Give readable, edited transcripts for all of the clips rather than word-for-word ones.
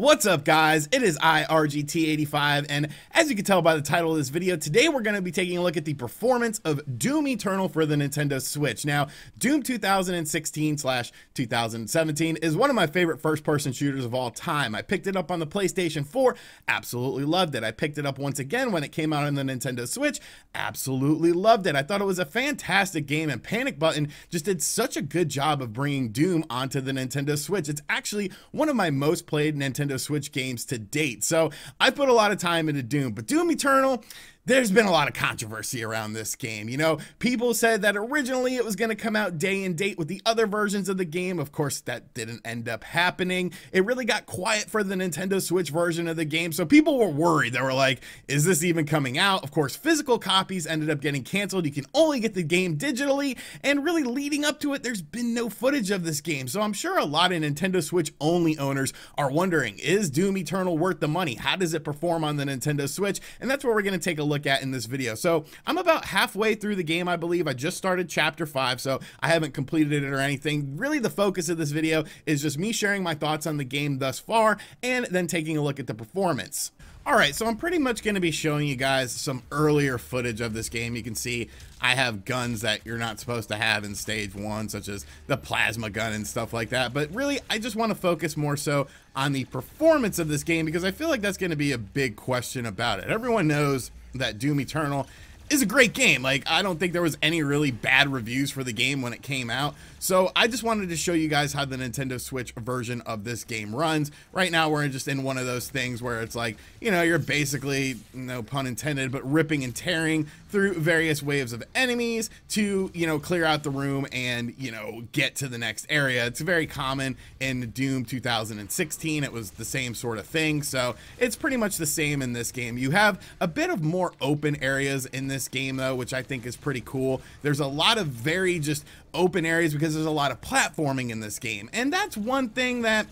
What's up, guys? It is IRGT85, and as you can tell by the title of this video, today we're going to be taking a look at the performance of Doom Eternal for the Nintendo Switch. Now, Doom 2016/2017 is one of my favorite first-person shooters of all time. I picked it up on the PlayStation 4, absolutely loved it. I picked it up once again when it came out on the Nintendo Switch, absolutely loved it. I thought it was a fantastic game, and Panic Button just did such a good job of bringing Doom onto the Nintendo Switch. It's actually one of my most played Nintendo Switch games to date, so I put a lot of time into Doom. But Doom Eternal, there's been a lot of controversy around this game. You know, people said that originally it was going to come out day and date with the other versions of the game. Of course, that didn't end up happening. It really got quiet for the Nintendo Switch version of the game, so people were worried. They were like, is this even coming out? Of course, physical copies ended up getting canceled. You can only get the game digitally, and really leading up to it, there's been no footage of this game. So I'm sure a lot of Nintendo Switch only owners are wondering, is Doom Eternal worth the money? How does it perform on the Nintendo Switch? And that's where we're going to take a look at in this video. So I'm about halfway through the game, I believe. I just started chapter 5, so I haven't completed it or anything. Really, the focus of this video is just me sharing my thoughts on the game thus far and then taking a look at the performance. Alright, so I'm pretty much going to be showing you guys some earlier footage of this game. You can see I have guns that you're not supposed to have in stage 1, such as the plasma gun and stuff like that. But really, I just want to focus more so on the performance of this game, because I feel like that's going to be a big question about it. Everyone knows that Doom Eternal is a great game. Like, I don't think there was any really bad reviews for the game when it came out. So I just wanted to show you guys how the Nintendo Switch version of this game runs. Right now we're just in one of those things where it's like, you know, you're basically, no pun intended, but ripping and tearing through various waves of enemies to, you know, clear out the room and, you know, get to the next area. It's very common in Doom 2016. It was the same sort of thing. So it's pretty much the same in this game. You have a bit of more open areas in this game though, which I think is pretty cool. There's a lot of very just open areas because there's a lot of platforming in this game, and that's one thing that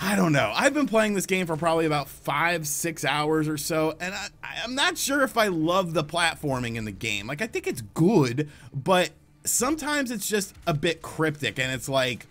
I don't know. I've been playing this game for probably about 5-6 hours or so, and I'm not sure if I love the platforming in the game. Like, I think it's good, but sometimes it's just a bit cryptic, and it's like,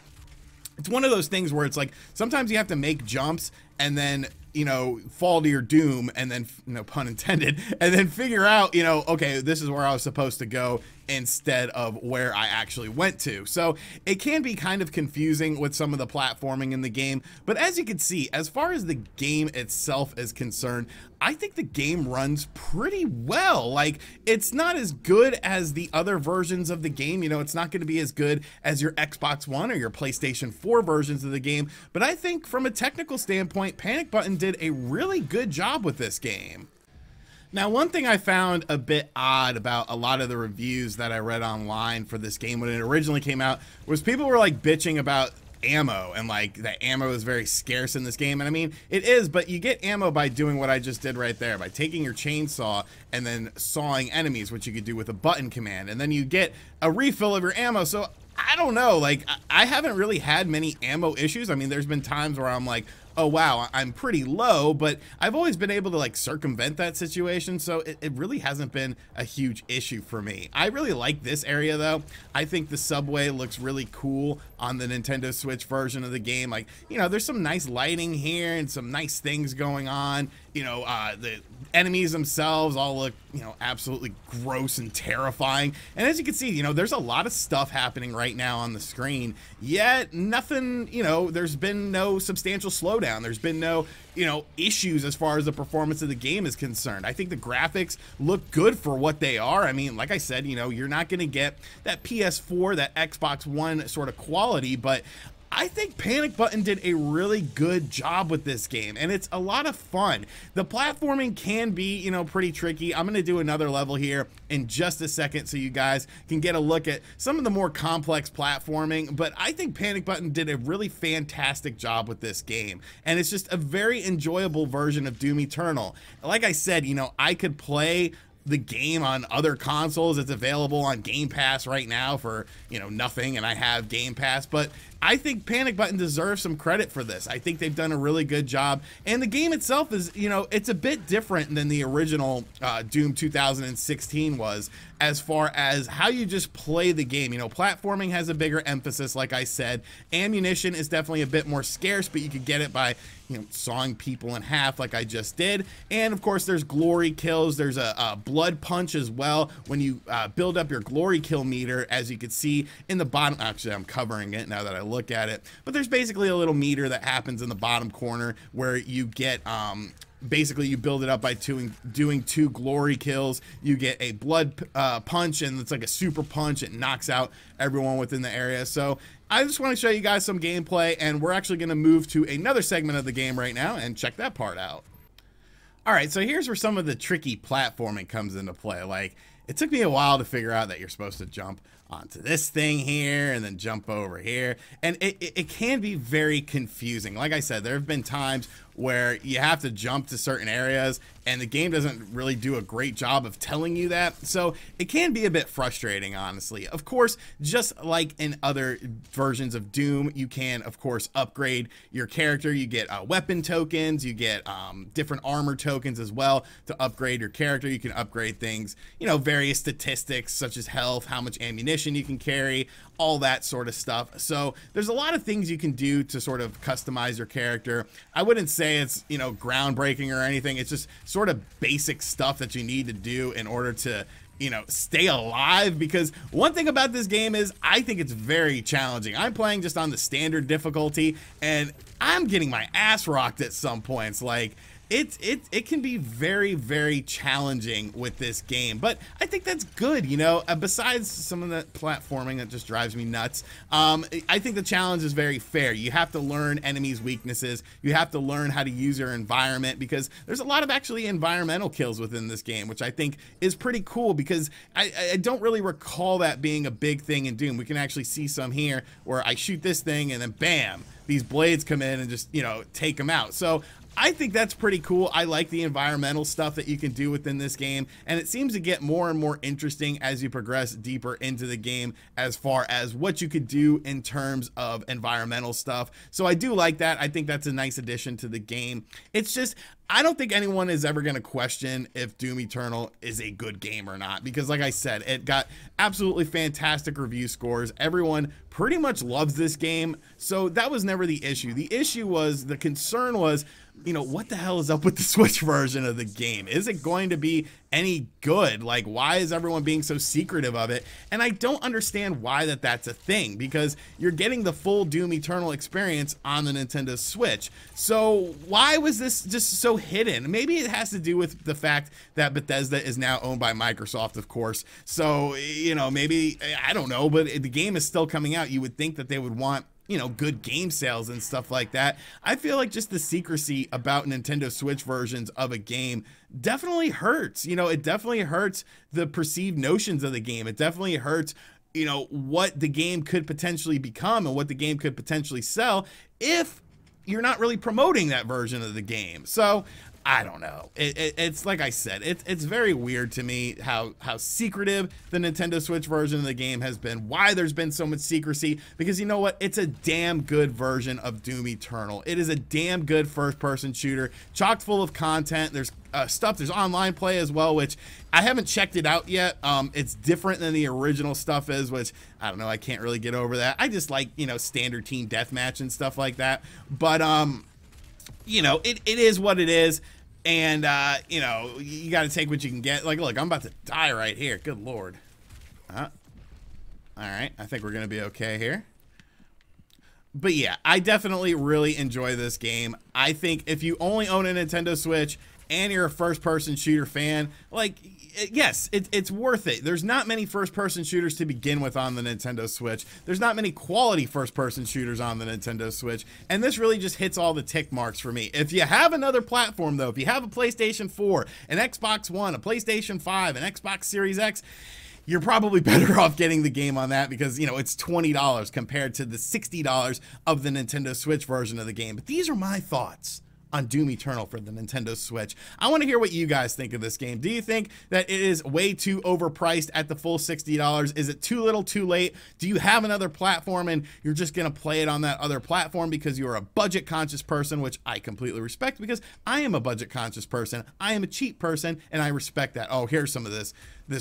it's one of those things where it's like sometimes you have to make jumps and then, you know, fall to your doom and then, no pun intended, and then figure out, you know, okay, this is where I was supposed to go instead of where I actually went to. So it can be kind of confusing with some of the platforming in the game, but as you can see, as far as the game itself is concerned, I think the game runs pretty well. Like, it's not as good as the other versions of the game. You know, it's not going to be as good as your Xbox One or your PlayStation 4 versions of the game, but I think from a technical standpoint, Panic Button did a really good job with this game. Now, one thing I found a bit odd about a lot of the reviews that I read online for this game when it originally came out was people were like bitching about ammo, and like that ammo is very scarce in this game. And I mean, it is, but you get ammo by doing what I just did right there, by taking your chainsaw and then sawing enemies, which you could do with a button command, and then you get a refill of your ammo. So I don't know, like, I haven't really had many ammo issues. I mean, there's been times where I'm like, oh wow, I'm pretty low, but I've always been able to like circumvent that situation, so it really hasn't been a huge issue for me. I really like this area though. I think the subway looks really cool on the Nintendo Switch version of the game. Like, you know, there's some nice lighting here and some nice things going on. You know, the enemies themselves all look, you know, absolutely gross and terrifying. And as you can see, you know, there's a lot of stuff happening right now on the screen, yet nothing, you know, there's been no substantial slowdown. There's been no, you know, issues as far as the performance of the game is concerned. I think the graphics look good for what they are. I mean, like I said, you know, you're not going to get that PS4, that Xbox One sort of quality, but I think Panic Button did a really good job with this game, and it's a lot of fun. The platforming can be, you know, pretty tricky. I'm going to do another level here in just a second so you guys can get a look at some of the more complex platforming, but I think Panic Button did a really fantastic job with this game, and it's just a very enjoyable version of Doom Eternal. Like I said, you know, I could play the game on other consoles. It's available on Game Pass right now for, you know, nothing, and I have Game Pass, but I think Panic Button deserves some credit for this. I think they've done a really good job, and the game itself is, you know, it's a bit different than the original Doom 2016 was, as far as how you just play the game. You know, platforming has a bigger emphasis, like I said. Ammunition is definitely a bit more scarce, but you could get it by, you know, sawing people in half like I just did. And of course there's glory kills, there's a blood punch as well when you build up your glory kill meter, as you could see in the bottom. Actually, I'm covering it now that I look at it, but there's basically a little meter that happens in the bottom corner where you get basically you build it up by doing two glory kills. You get a blood punch, and it's like a super punch. It knocks out everyone within the area. So I just want to show you guys some gameplay, and we're actually going to move to another segment of the game right now and check that part out. All right, so here's where some of the tricky platforming comes into play. Like, it took me a while to figure out that you're supposed to jump onto this thing here and then jump over here, and it can be very confusing. Like I said, there have been times where you have to jump to certain areas and the game doesn't really do a great job of telling you that, so it can be a bit frustrating, honestly. Of course, just like in other versions of Doom, you can of course upgrade your character. You get weapon tokens, you get different armor tokens as well to upgrade your character. You can upgrade things, you know, various statistics such as health, how much ammunition you can carry, all that sort of stuff. So there's a lot of things you can do to sort of customize your character. I wouldn't say it's, you know, groundbreaking or anything. It's just sort of basic stuff that you need to do in order to, you know, stay alive, because one thing about this game is I think it's very challenging. I'm playing just on the standard difficulty and I'm getting my ass rocked at some points. Like, It can be very, very challenging with this game, but I think that's good, you know. Besides some of the platforming that just drives me nuts, I think the challenge is very fair. You have to learn enemies' weaknesses. You have to learn how to use your environment, because there's a lot of actually environmental kills within this game, which I think is pretty cool, because I don't really recall that being a big thing in Doom. We can actually see some here where I shoot this thing and then bam, these blades come in and just, you know, take them out. So I think that's pretty cool. I like the environmental stuff that you can do within this game, and it seems to get more and more interesting as you progress deeper into the game as far as what you could do in terms of environmental stuff. So I do like that. I think that's a nice addition to the game. It's just, I don't think anyone is ever going to question if Doom Eternal is a good game or not, because like I said, it got absolutely fantastic review scores. Everyone pretty much loves this game, so that was never the issue. The issue was, the concern was, you know, what the hell is up with the Switch version of the game? Is it going to be any good? Like, why is everyone being so secretive of it? And I don't understand why that's a thing, because you're getting the full Doom Eternal experience on the Nintendo Switch. So why was this just so hidden? Maybe it has to do with the fact that Bethesda is now owned by Microsoft, of course. So, you know, maybe, I don't know, but the game is still coming out. You would think that they would want, you know, good game sales and stuff like that. I feel like just the secrecy about Nintendo Switch versions of a game definitely hurts. You know, it definitely hurts the perceived notions of the game. It definitely hurts, you know, what the game could potentially become and what the game could potentially sell if you're not really promoting that version of the game. So I don't know. It's like I said, it's very weird to me how secretive the Nintendo Switch version of the game has been, why there's been so much secrecy, because you know what? It's a damn good version of Doom Eternal. It is a damn good first-person shooter, chock full of content. There's stuff, there's online play as well, which I haven't checked it out yet. It's different than the original stuff is, which I don't know, I can't really get over that. I just like, you know, standard team deathmatch and stuff like that. But you know, it is what it is, and you know, you got to take what you can get. Like, look, I'm about to die right here. Good lord. All right, I think we're gonna be okay here. But yeah, I definitely really enjoy this game. I think if you only own a Nintendo Switch and you're a first-person shooter fan, like, yes, it's worth it. There's not many first-person shooters to begin with on the Nintendo Switch. There's not many quality first-person shooters on the Nintendo Switch, and this really just hits all the tick marks for me. If you have another platform, though, if you have a PlayStation 4, an Xbox One, a PlayStation 5, an Xbox Series X, you're probably better off getting the game on that, because, you know, it's $20 compared to the $60 of the Nintendo Switch version of the game. But these are my thoughts on Doom Eternal for the Nintendo Switch. I want to hear what you guys think of this game. Do you think that it is way too overpriced at the full $60? Is it too little too late? Do you have another platform and you're just going to play it on that other platform because you're a budget conscious person, which I completely respect because I am a budget conscious person. I am a cheap person and I respect that. Oh, here's some of this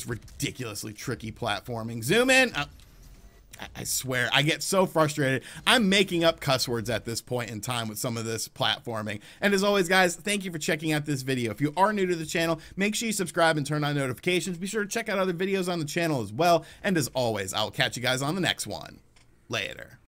ridiculously tricky platforming. Zoom in. I swear, I get so frustrated. I'm making up cuss words at this point in time with some of this platforming. And as always, guys, thank you for checking out this video. If you are new to the channel, make sure you subscribe and turn on notifications. Be sure to check out other videos on the channel as well. And as always, I'll catch you guys on the next one. Later.